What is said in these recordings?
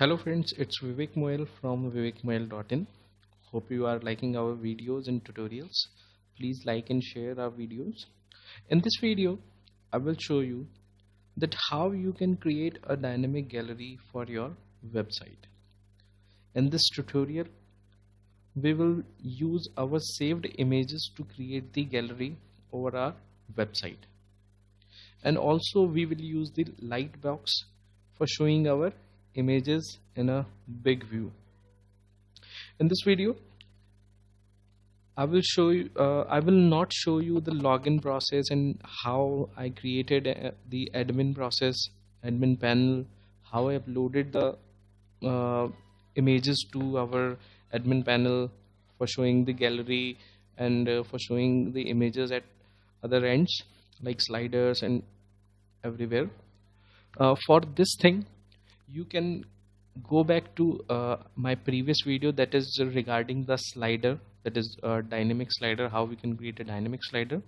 Hello friends, it's Vivek Moyal from vivekmoyal.in. Hope you are liking our videos and tutorials. Please like and share our videos. In this video, I will show you that how you can create a dynamic gallery for your website. In this tutorial, we will use our saved images to create the gallery over our website. And also we will use the lightbox for showing our images in a big view. In this video, I will show you. I will not show you the login process and how I created the admin process, admin panel, how I uploaded the images to our admin panel for showing the gallery and for showing the images at other ends like sliders and everywhere. For this thing, you can go back to my previous video, that is regarding the slider, that is a dynamic slider, how we can create a dynamic slider.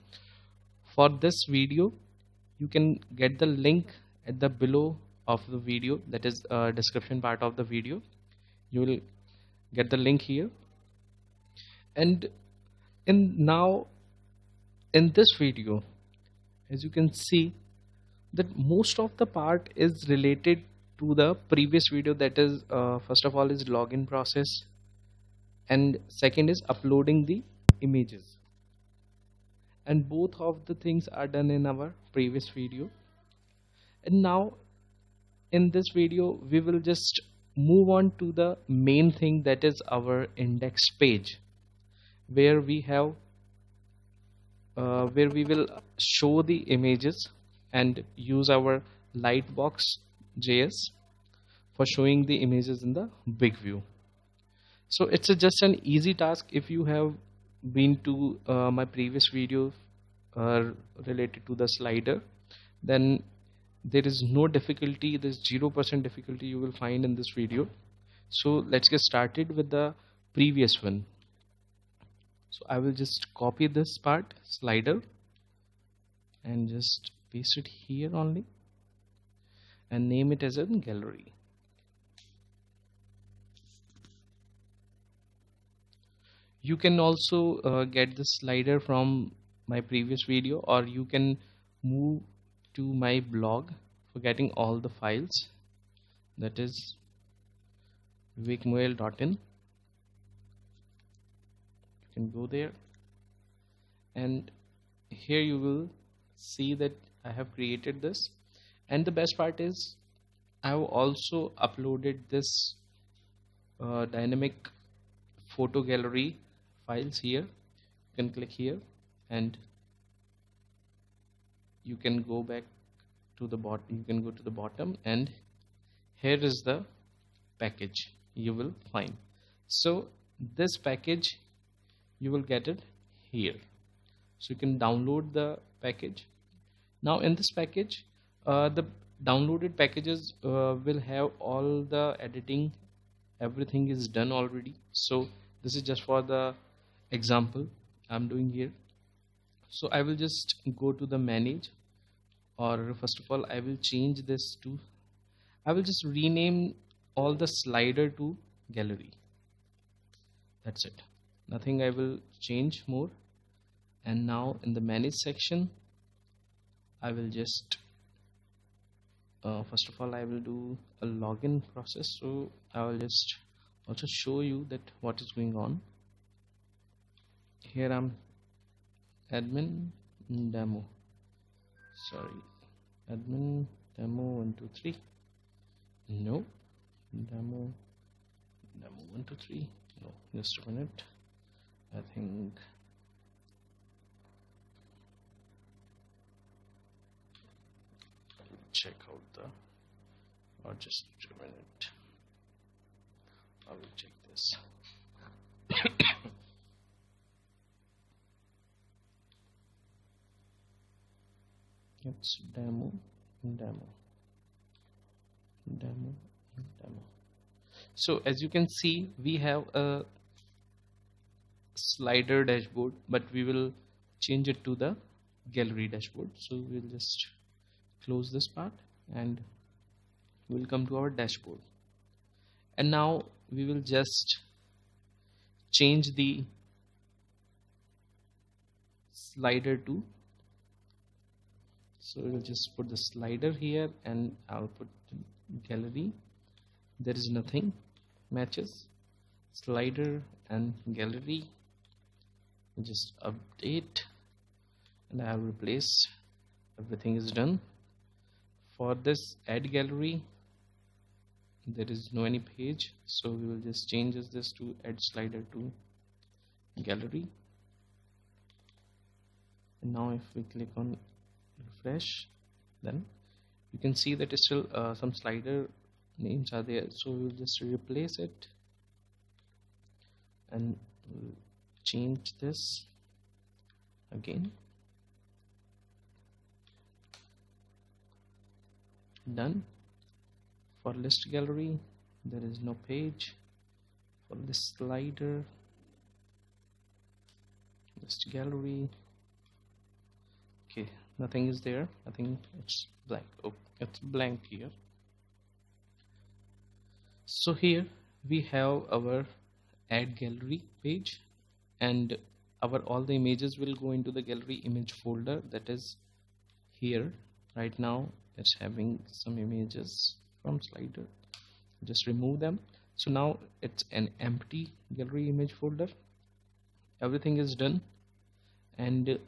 For this video, you can get the link at the below of the video, that is description part of the video. You will get the link here. And in this video, as you can see, that most of the part is related to the previous video, that is first of all is login process, and second is uploading the images, and both of the things are done in our previous video. And now in this video we will just move on to the main thing, that is our index page, where we have where we will show the images and use our lightbox.js for showing the images in the big view. So it's just an easy task. If you have been to my previous video related to the slider, then there is no difficulty, there's 0% difficulty you will find in this video. So let's get started with the previous one. So I will just copy this part, slider, and just paste it here only, and name it as a gallery. You can also get the slider from my previous video, or you can move to my blog for getting all the files, that is vivekmoyal.in. You can go there, and here you will see that I have created this. And the best part is, I have also uploaded this dynamic photo gallery files here. You can click here and you can go back to the bottom. You can go to the bottom, and here is the package you will find. So this package you will get it here. So you can download the package. Now in this package, the downloaded packages will have all the editing, everything is done already. So this is just for the example I'm doing here. So I will just go to the manage, or first of all I will change this to, I will just rename all the slider to gallery. That's it, nothing I will change more. And now in the manage section, I will just first of all I will do a login process, so I will just also show you that what is going on here. I'm admin demo, sorry, admin demo 1 2 3, no, demo 1 2 3, no, just a minute, I think check out the, or just a minute, I will check this. It's demo. So as you can see, we have a slider dashboard, but we will change it to the gallery dashboard. So we'll just close this part and we'll come to our dashboard. And now we will just change the slider to, so we'll just put the slider here and I'll put gallery. There is nothing matches slider and gallery. Just update and I have replaced. Everything is done. For this add gallery there is no any page, so we will just change this to add slider to gallery. And now if we click on refresh, then you can see that it's still some slider names are there, so we'll just replace it and we'll change this again. Done. For list gallery there is no page. For this slider, list gallery, okay, nothing is there. I think it's blank. Oh, it's blank here. So here we have our add gallery page and our all the images will go into the gallery image folder that is here. Right now it's having some images from slider, just remove them. So now it's an empty gallery image folder. Everything is done, and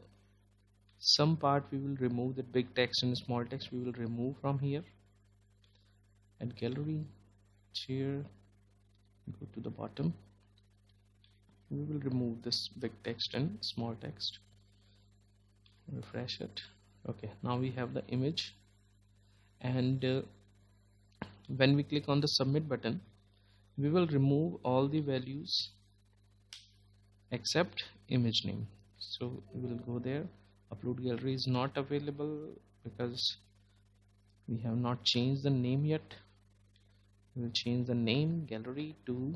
some part we will remove, that big text and small text we will remove from here. Add gallery, here go to the bottom, we will remove this big text and small text. Refresh it. Okay, now we have the image. And when we click on the submit button, we will remove all the values except image name. So we will go there. Upload gallery is not available because we have not changed the name yet. We will change the name gallery to,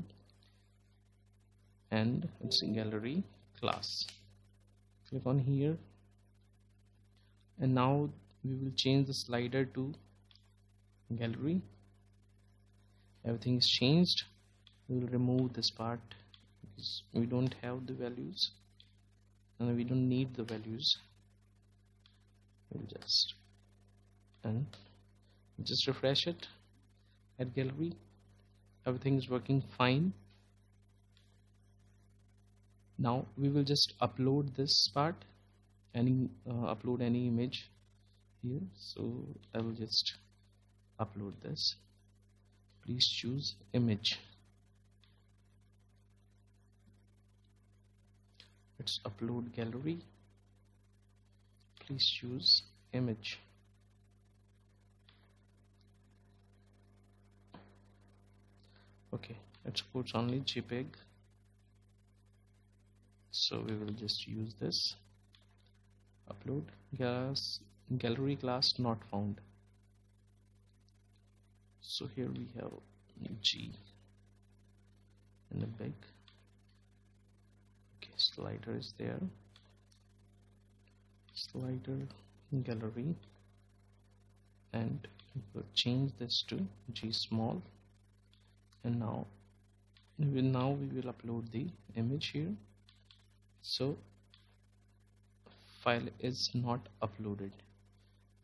and it's a gallery class. Click on here, and now we will change the slider to gallery. Everything is changed. We will remove this part because we don't have the values and we don't need the values. We'll just refresh it. Add gallery, everything is working fine. Now we will just upload this part, upload any image here. So I will just upload this. Please choose image. Let's upload gallery. Please choose image. Okay, let's put only JPEG. So we will just use this. Upload gallery class not found. So here we have G and a big. Okay, slider is there. Slider gallery, and we'll change this to G small. And now we will upload the image here. So file is not uploaded.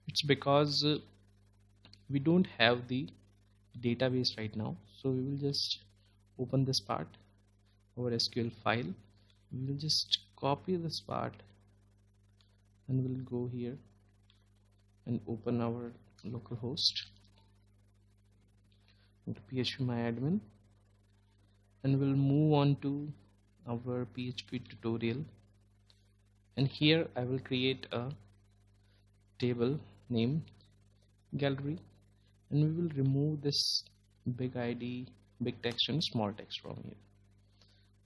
It's because we don't have the database right now. So we will just open this part, our SQL file. We will just copy this part and we'll go here and open our localhost to phpMyAdmin, and we'll move on to our PHP tutorial. And here I will create a table named gallery, and we will remove this big ID, big text and small text from here,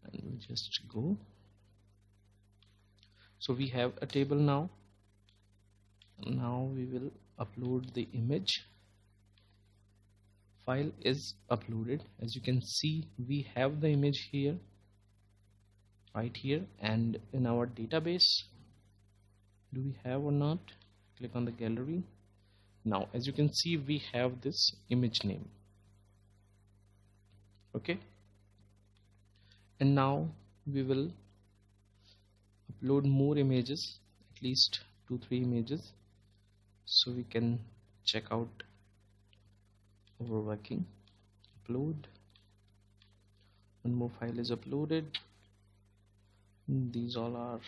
and we'll just go. So we have a table now. Now we will upload the image. File is uploaded. As you can see, we have the image here, right here, and in our database. Do we have or not? Click on the gallery. Now as you can see, we have this image name. okay. And now we will upload more images, at least 2-3 images, so we can check out overworking. Upload, one more file is uploaded. These all are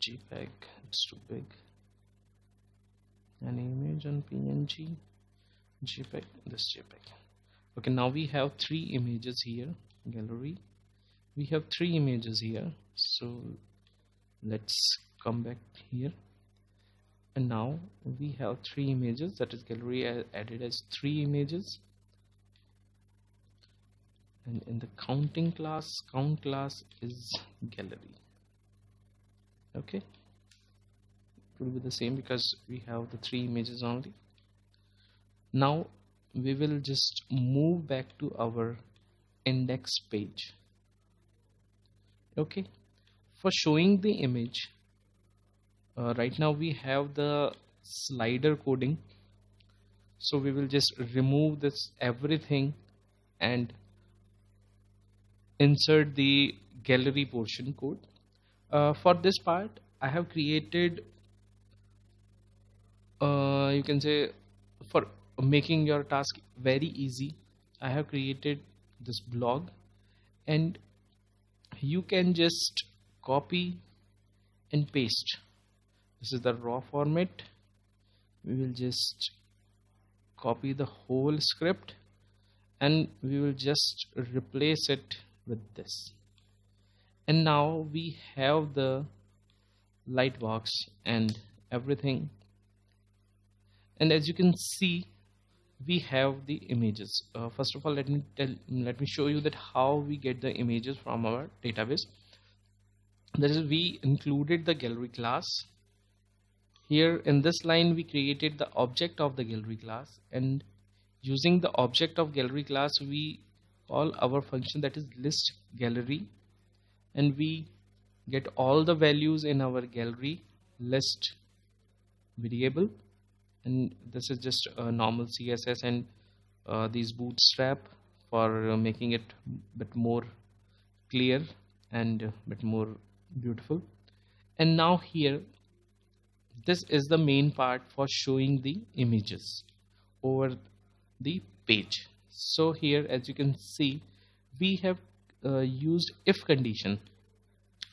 .jpeg, it's too big. An image on PNG, JPEG, this JPEG. Okay, now we have 3 images here. Gallery, we have 3 images here. So let's come back here, and now we have 3 images. That is, gallery added as 3 images. And in the counting class, count class is gallery. Okay, it will be the same because we have the 3 images only. Now we will just move back to our index page. Okay, for showing the image, right now we have the slider coding, so we will just remove this everything and insert the gallery portion code. For this part I have created, you can say, for making your task very easy, I have created this blog, and you can just copy and paste. This is the raw format. We will just copy the whole script and we will just replace it with this. And now we have the lightbox and everything, and as you can see we have the images. First of all, let me show you that how we get the images from our database. That is, we included the gallery class here. In this line we created the object of the gallery class, and using the object of gallery class we call our function, that is list gallery, and we get all the values in our gallery list variable. And this is just a normal CSS and these Bootstrap for making it a bit more clear and a bit more beautiful. And now here, this is the main part for showing the images over the page. So here, as you can see, we have used if condition.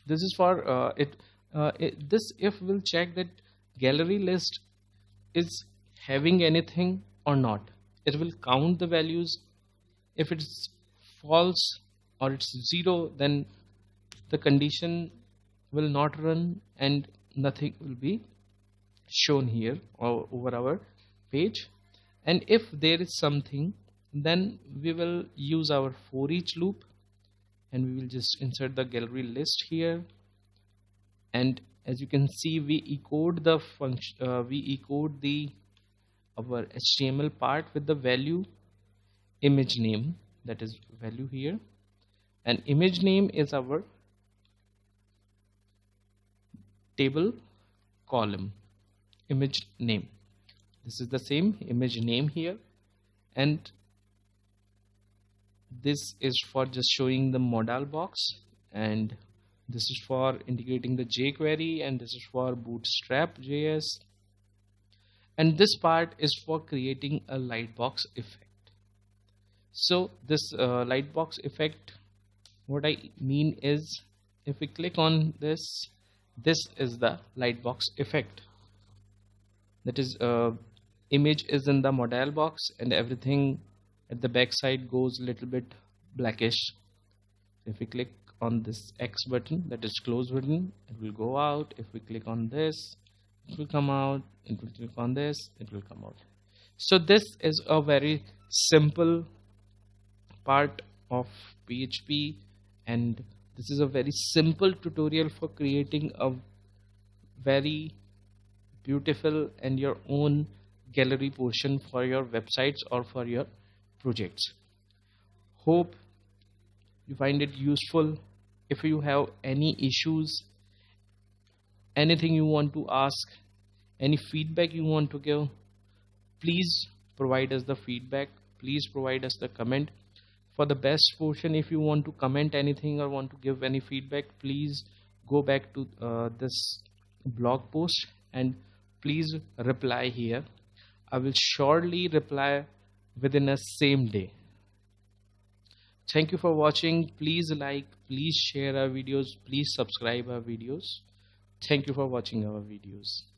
This is for this if will check that gallery list is having anything or not. It will count the values. If it's false or it's 0, then the condition will not run and nothing will be shown here or over our page. And if there is something, then we will use our for each loop, and we will just insert the gallery list here. And as you can see, we encode the function, our HTML part with the value image name, that is value here, and image name is our table column image name. This is the same image name here, and this is for just showing the modal box, and this is for integrating the jQuery, and this is for Bootstrap.js, and this part is for creating a lightbox effect. So this lightbox effect, what I mean is, if we click on this, this is the lightbox effect. That is, image is in the modal box and everything at the back side goes a little bit blackish. If we click on this X button, that is close button, it will go out. If we click on this, it will come out. If we click on this, it will come out. So this is a very simple part of PHP, and this is a very simple tutorial for creating a very beautiful and your own gallery portion for your websites or for your projects. Hope you find it useful. If you have any issues, anything you want to ask, any feedback you want to give, please provide us the feedback. please provide us the comment. For the best portion, if you want to comment anything or want to give any feedback, please go back to this blog post and please reply here. I will surely reply within the same day. Thank you for watching. Please like, please share our videos, please subscribe our videos. Thank you for watching our videos.